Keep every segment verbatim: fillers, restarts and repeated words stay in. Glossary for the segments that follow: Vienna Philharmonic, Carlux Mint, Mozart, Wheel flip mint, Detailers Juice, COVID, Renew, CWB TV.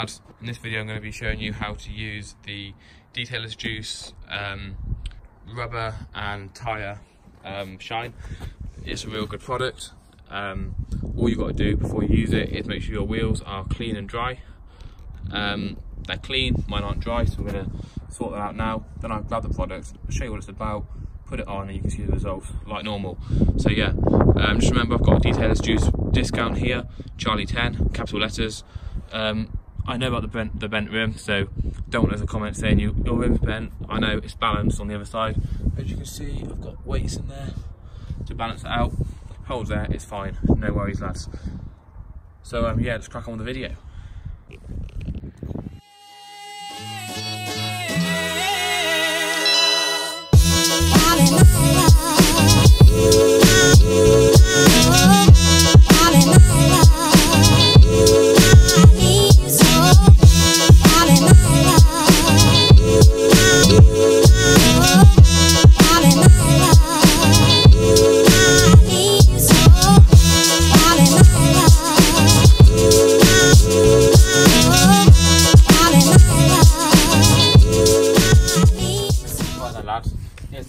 ad. In this video I'm going to be showing you how to use the Detailers Juice um, rubber and tyre um, shine. It's a real good product. Um, all you've got to do before you use it is make sure your wheels are clean and dry. Um, they're clean, mine aren't dry, so I'm going to sort that out now. Then I'll grab the product, show you what it's about, put it on, and you can see the results like normal. So yeah, um, just remember I've got a Detailers Juice discount here, Charlie ten, capital letters. Um, I know about the bent, the bent rim, so don't want there's a comment saying you, your rim's bent. I know it's balanced on the other side. As you can see, I've got weights in there to balance it out. Holes there, it's fine, no worries lads. So um, yeah, let's crack on with the video.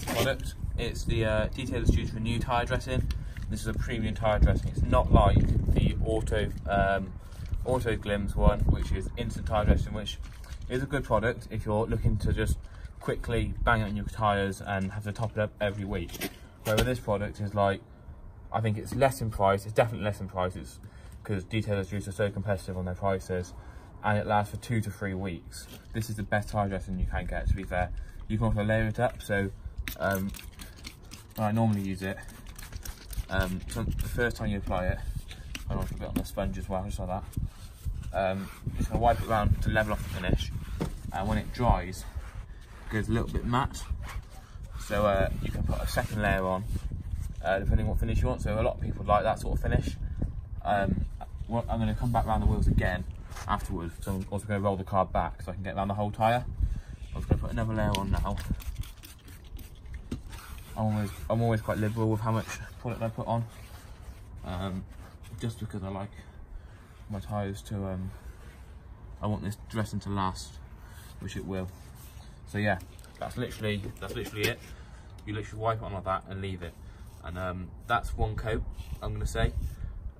Product. It's the uh, Detailers Juice Renew tyre dressing. This is a premium tyre dressing. It's not like the Auto um, Autoglym's one, which is instant tyre dressing, which is a good product if you're looking to just quickly bang on your tyres and have to top it up every week. Whereas this product is like, I think it's less in price. It's definitely less in prices because Detailers Juice are so competitive on their prices, and it lasts for two to three weeks. This is the best tyre dressing you can get. To be fair, you can also layer it up. So um when I normally use it, um so the first time you apply it, I don't know if I put it on the sponge as well, just like that. Um just gonna wipe it around to level off the finish, and when it dries it goes a little bit matte, so uh you can put a second layer on, uh depending on what finish you want. So a lot of people like that sort of finish. um well, I'm going to come back around the wheels again afterwards, so I'm also going to roll the car back so I can get around the whole tire. I'm just going to put another layer on now. I'm always, I'm always quite liberal with how much product I put on, um, just because I like my tyres to, um, I want this dressing to last, which it will. So yeah, that's literally, that's literally it. You literally wipe it on like that and leave it. And um, that's one coat, I'm going to say.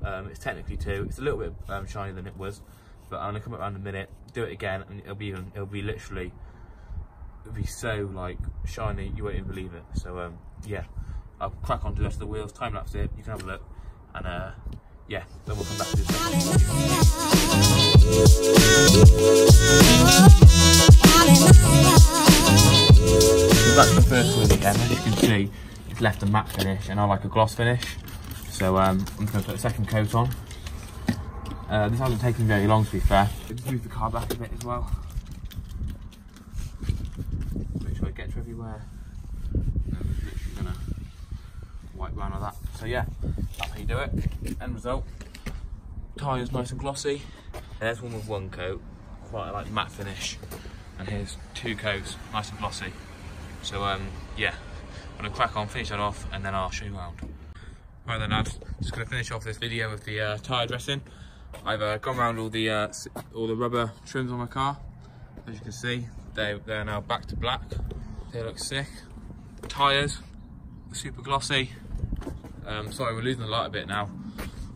Um, it's technically two, it's a little bit um, shinier than it was, but I'm going to come around in a minute, do it again, and it'll be even, it'll be literally, it'd be so like shiny you won't even believe it. So um yeah, I'll crack on to the rest of the wheels, time lapse it, you can have a look, and uh yeah, then we'll come back to this. That's the first wheel again. As you can see, it's left a matte finish and I like a gloss finish, so um I'm just gonna put a second coat on. Uh this hasn't taken very long, to be fair. Just move the car back a bit as well, gets everywhere. And I'm literally gonna wipe round like that. So yeah, that's how you do it. End result. Tyre's nice and glossy. There's one with one coat, quite a like matte finish. And here's two coats, nice and glossy. So um yeah, I'm gonna crack on, finish that off, and then I'll show you around. Right then lads, just gonna finish off this video with the uh, tyre dressing. I've uh, gone around all the uh, all the rubber trims on my car. As you can see, they they're now back to black. They look sick. Tyres, super glossy. Um, sorry, we're losing the light a bit now.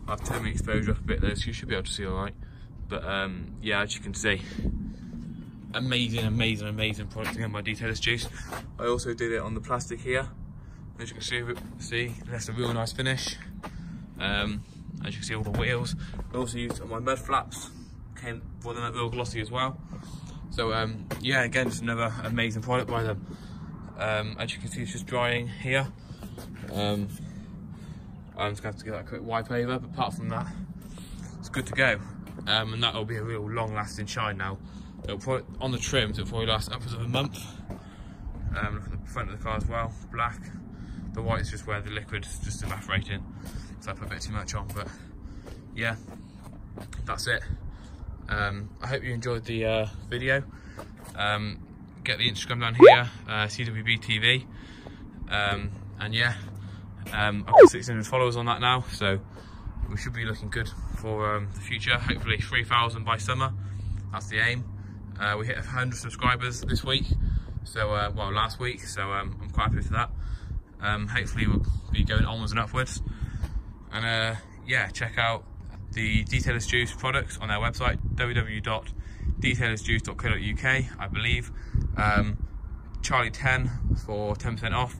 I've turned my exposure up a bit though, so you should be able to see all right. But um, yeah, as you can see, amazing, amazing, amazing product again by Detailers Juice. I also did it on the plastic here. As you can see, see that's a real nice finish. Um, as you can see, all the wheels. I also used it on my mud flaps. Came for them real glossy as well. So um, yeah, again, it's another amazing product by them. Um, as you can see, it's just drying here. Um, I'm just going to have to give that a quick wipe over, but apart from that, it's good to go. Um, and that will be a real long-lasting shine now. It'll probably, on the trims, it'll probably last upwards of a month. Um, look at the front of the car as well, black. The white's just where the liquid's just evaporating, so I put a bit too much on, but yeah, that's it. Um, I hope you enjoyed the uh, video. Um, get the Instagram down here, uh, C W B T V, um, and yeah, um, I've got six hundred followers on that now, so we should be looking good for um, the future. Hopefully three thousand by summer, That's the aim. Uh, we hit one hundred subscribers this week, so uh, well last week, so um, I'm quite happy with that. Um, hopefully we'll be going onwards and upwards. And uh, yeah, check out the Detailers Juice products on their website, w w w dot detailers juice dot co dot u k, I believe. Um, Charlie ten for ten percent off.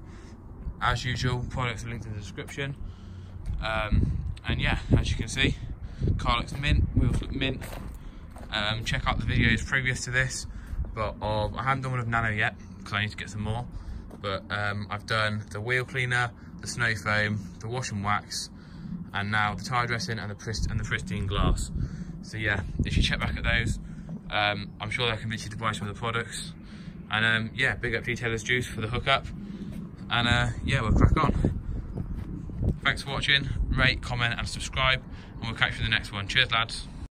As usual, products are linked in the description. Um, and yeah, as you can see, Carlux Mint, Wheel Flip Mint. Um, check out the videos previous to this, but of, I haven't done one of Nano yet because I need to get some more. But um, I've done the wheel cleaner, the snow foam, the wash and wax, and now the tire dressing and the prist and the pristine glass. So yeah, if you check back at those, um, I'm sure they'll convince you to buy some of the products. And um, yeah, big up Detailers Juice for the hookup. And uh, yeah, we'll crack on. Thanks for watching. Rate, comment, and subscribe, and we'll catch you in the next one. Cheers, lads.